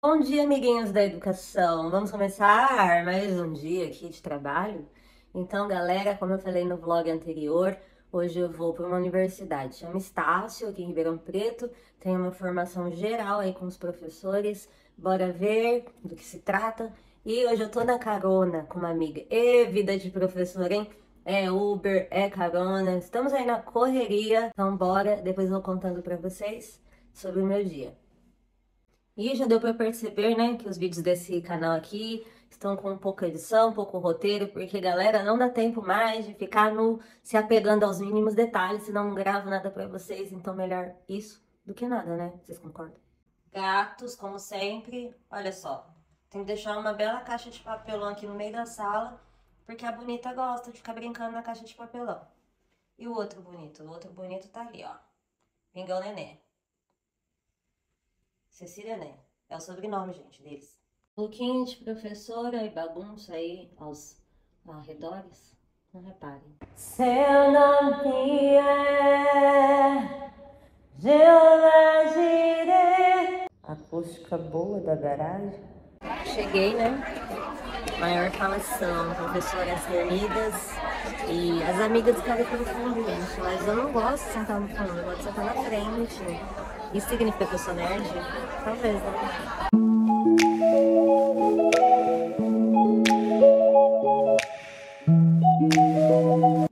Bom dia, amiguinhos da educação! Vamos começar mais um dia aqui de trabalho? Então, galera, como eu falei no vlog anterior, hoje eu vou para uma universidade, chama Estácio, aqui em Ribeirão Preto. Tem uma formação geral aí com os professores, bora ver do que se trata. E hoje eu tô na carona com uma amiga. Ê, vida de professor, hein? É Uber, é carona, estamos aí na correria. Então bora, depois eu vou contando pra vocês sobre o meu dia. E já deu para perceber, né, que os vídeos desse canal aqui estão com pouca edição, pouco roteiro, porque, galera, não dá tempo mais de ficar se apegando aos mínimos detalhes, senão não gravo nada para vocês, então melhor isso do que nada, né? Vocês concordam? Gatos, como sempre, olha só, tem que deixar uma bela caixa de papelão aqui no meio da sala, porque a bonita gosta de ficar brincando na caixa de papelão. E o outro bonito tá ali, ó, Pingão Nenê. Cecília, né? É o sobrenome, gente, deles. Luquinha de professora e bagunça aí aos arredores. Não reparem. Seu nome é Geolagirê. Acústica boa da garagem. Cheguei, né? Maior falação, professoras reunidas e as amigas do cara pelo fundo, gente. Mas eu não gosto de sentar no fundo, eu gosto de sentar na frente. Isso significa que eu sou nerd? Talvez, né?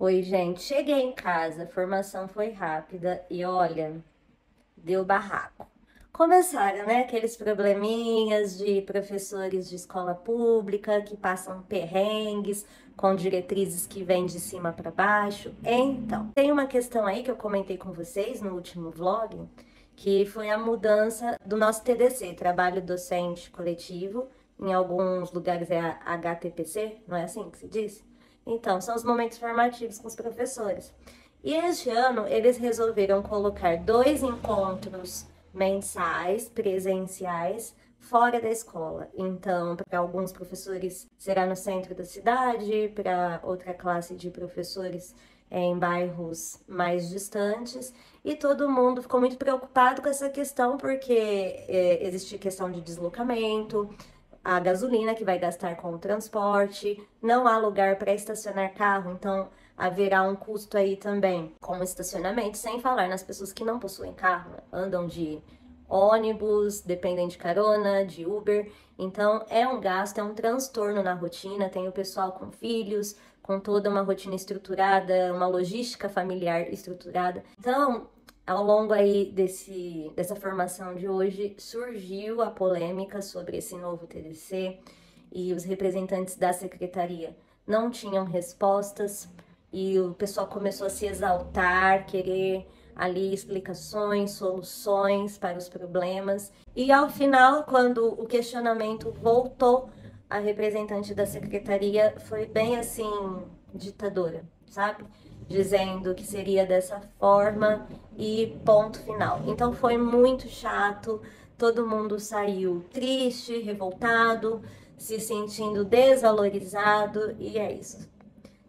Oi, gente. Cheguei em casa, a formação foi rápida e, olha, deu barraco. Começaram, né, aqueles probleminhas de professores de escola pública que passam perrengues com diretrizes que vêm de cima para baixo. Então, tem uma questão aí que eu comentei com vocês no último vlog, que foi a mudança do nosso TDC, Trabalho Docente Coletivo, em alguns lugares é a HTPC, não é assim que se diz? Então, são os momentos formativos com os professores. E este ano, eles resolveram colocar 2 encontros mensais, presenciais, fora da escola. Então, para alguns professores será no centro da cidade, para outra classe de professores em bairros mais distantes, e todo mundo ficou muito preocupado com essa questão, porque existe questão de deslocamento, a gasolina que vai gastar com o transporte, não há lugar para estacionar carro, então haverá um custo aí também com o estacionamento, sem falar nas pessoas que não possuem carro, né? Andam de ônibus, dependem de carona, de Uber, então é um gasto, é um transtorno na rotina, tem o pessoal com filhos, com toda uma rotina estruturada, uma logística familiar estruturada. Então, ao longo aí dessa formação de hoje, surgiu a polêmica sobre esse novo TDC e os representantes da secretaria não tinham respostas e o pessoal começou a se exaltar, querer ali explicações, soluções para os problemas. E ao final, quando o questionamento voltou, a representante da secretaria foi bem assim, ditadora, sabe? Dizendo que seria dessa forma e ponto final. Então foi muito chato, todo mundo saiu triste, revoltado, se sentindo desvalorizado e é isso.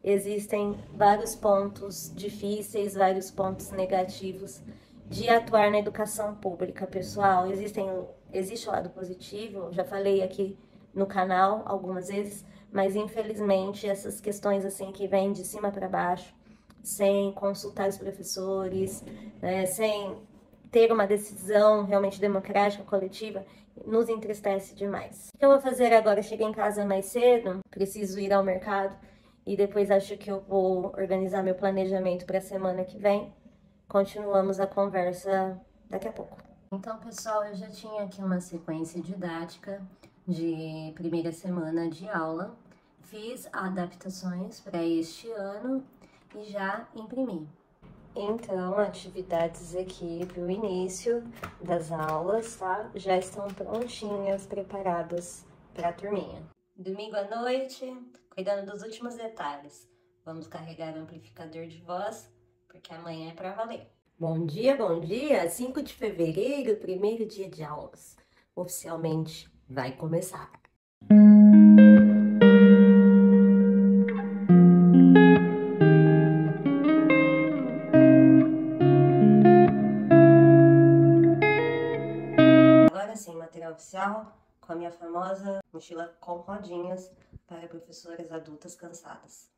Existem vários pontos difíceis, vários pontos negativos de atuar na educação pública, pessoal. Existe o lado positivo, já falei aqui no canal algumas vezes, mas infelizmente essas questões assim que vêm de cima para baixo, sem consultar os professores, né, sem ter uma decisão realmente democrática, coletiva, nos entristece demais. O que eu vou fazer agora? Cheguei em casa mais cedo, preciso ir ao mercado e depois acho que eu vou organizar meu planejamento para a semana que vem. Continuamos a conversa daqui a pouco. Então, pessoal, eu já tinha aqui uma sequência didática de primeira semana de aula, fiz adaptações para este ano e já imprimi. Então, atividades aqui para o início das aulas, tá? Já estão prontinhas, preparadas para a turminha. Domingo à noite, cuidando dos últimos detalhes. Vamos carregar o amplificador de voz, porque amanhã é para valer. Bom dia, 5 de fevereiro, primeiro dia de aulas, oficialmente. Vai começar. Agora sim, material oficial, com a minha famosa mochila com rodinhas para professoras adultas cansadas.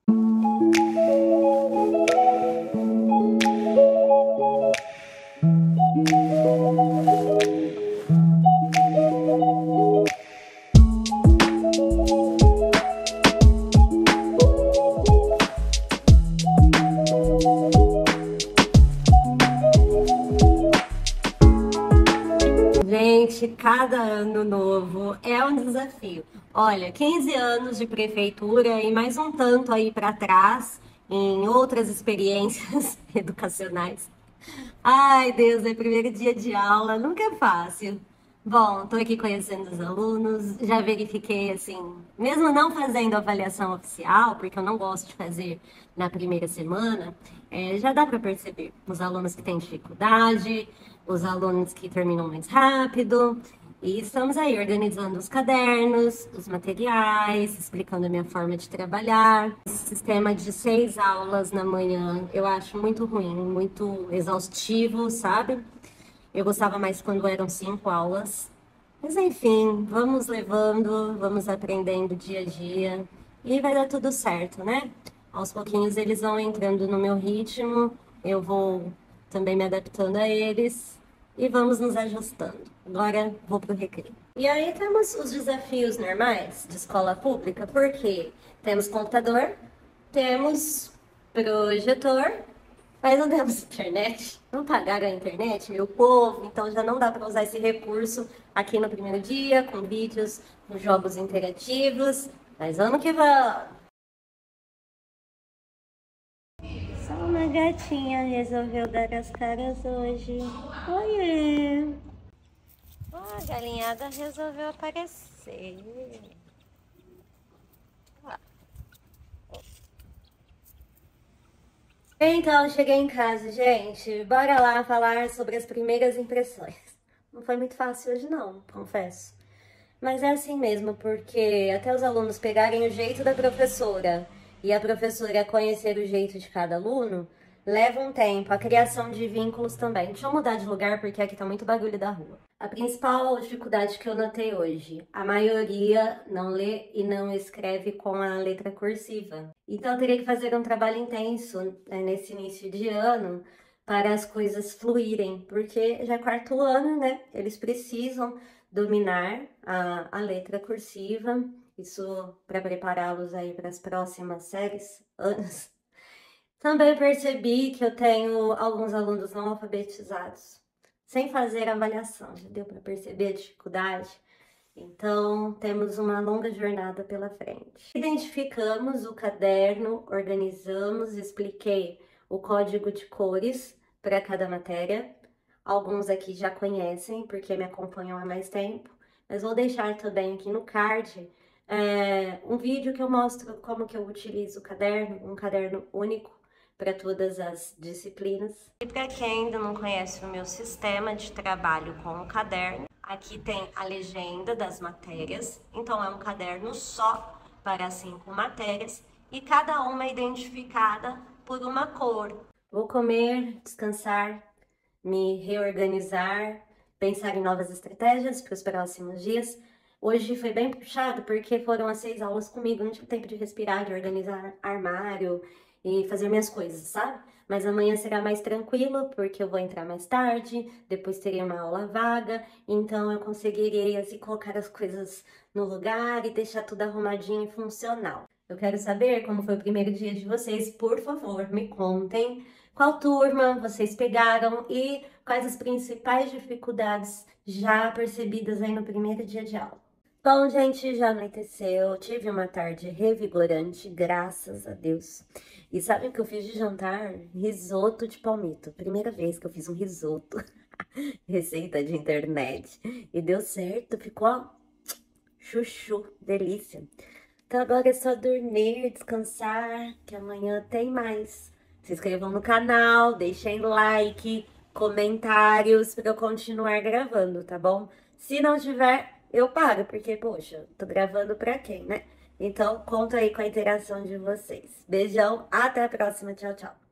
Cada ano novo é um desafio. Olha, 15 anos de prefeitura e mais um tanto aí para trás em outras experiências educacionais. Ai, Deus, é primeiro dia de aula, nunca é fácil. Bom, tô aqui conhecendo os alunos, já verifiquei assim, mesmo não fazendo avaliação oficial, porque eu não gosto de fazer na primeira semana, já dá para perceber os alunos que têm dificuldade, os alunos que terminam mais rápido, e estamos aí organizando os cadernos, os materiais, explicando a minha forma de trabalhar. Esse sistema de 6 aulas na manhã eu acho muito ruim, muito exaustivo, sabe? Eu gostava mais quando eram 5 aulas, mas enfim, vamos levando, vamos aprendendo dia a dia e vai dar tudo certo, né? Aos pouquinhos eles vão entrando no meu ritmo, eu vou também me adaptando a eles e vamos nos ajustando. Agora vou pro recreio. E aí temos os desafios normais de escola pública, porque temos computador, temos projetor, mas não temos internet, não pagaram a internet, meu povo, então já não dá para usar esse recurso aqui no primeiro dia, com vídeos, com jogos interativos, mas vamos que vamos! Só uma gatinha resolveu dar as caras hoje. Oiê! Oh, a galinhada resolveu aparecer. Então, cheguei em casa, gente. Bora lá falar sobre as primeiras impressões. Não foi muito fácil hoje não, confesso. Mas é assim mesmo, porque até os alunos pegarem o jeito da professora e a professora conhecer o jeito de cada aluno, leva um tempo, a criação de vínculos também. Deixa eu mudar de lugar porque aqui tá muito barulho da rua. A principal dificuldade que eu notei hoje, a maioria não lê e não escreve com a letra cursiva. Então eu teria que fazer um trabalho intenso nesse início de ano para as coisas fluírem, porque já é 4º ano, né? Eles precisam dominar a letra cursiva, isso para prepará-los aí para as próximas séries, anos. Também percebi que eu tenho alguns alunos não alfabetizados, sem fazer avaliação, já deu para perceber a dificuldade? Então, temos uma longa jornada pela frente. Identificamos o caderno, organizamos, expliquei o código de cores para cada matéria. Alguns aqui já conhecem, porque me acompanham há mais tempo, mas vou deixar também aqui no card um vídeo que eu mostro como que eu utilizo o caderno, um caderno único para todas as disciplinas. E para quem ainda não conhece o meu sistema de trabalho com o caderno, aqui tem a legenda das matérias, então é um caderno só para 5 matérias e cada uma é identificada por uma cor. Vou comer, descansar, me reorganizar, pensar em novas estratégias para os próximos dias. Hoje foi bem puxado porque foram as 6 aulas comigo, não tive tempo de respirar, de organizar armário e fazer minhas coisas, sabe? Mas amanhã será mais tranquilo, porque eu vou entrar mais tarde, depois terei uma aula vaga, então eu conseguirei assim, colocar as coisas no lugar e deixar tudo arrumadinho e funcional. Eu quero saber como foi o primeiro dia de vocês, por favor, me contem qual turma vocês pegaram e quais as principais dificuldades já percebidas aí no primeiro dia de aula. Bom, gente, já anoiteceu, tive uma tarde revigorante, graças a Deus. E sabem o que eu fiz de jantar? Risoto de palmito. Primeira vez que eu fiz um risoto, receita de internet. E deu certo, ficou ó, chuchu, delícia. Então agora é só dormir, descansar, que amanhã tem mais. Se inscrevam no canal, deixem like, comentários para eu continuar gravando, tá bom? Se não tiver... eu paro, porque, poxa, tô gravando pra quem, né? Então, conto aí com a interação de vocês. Beijão, até a próxima, tchau, tchau.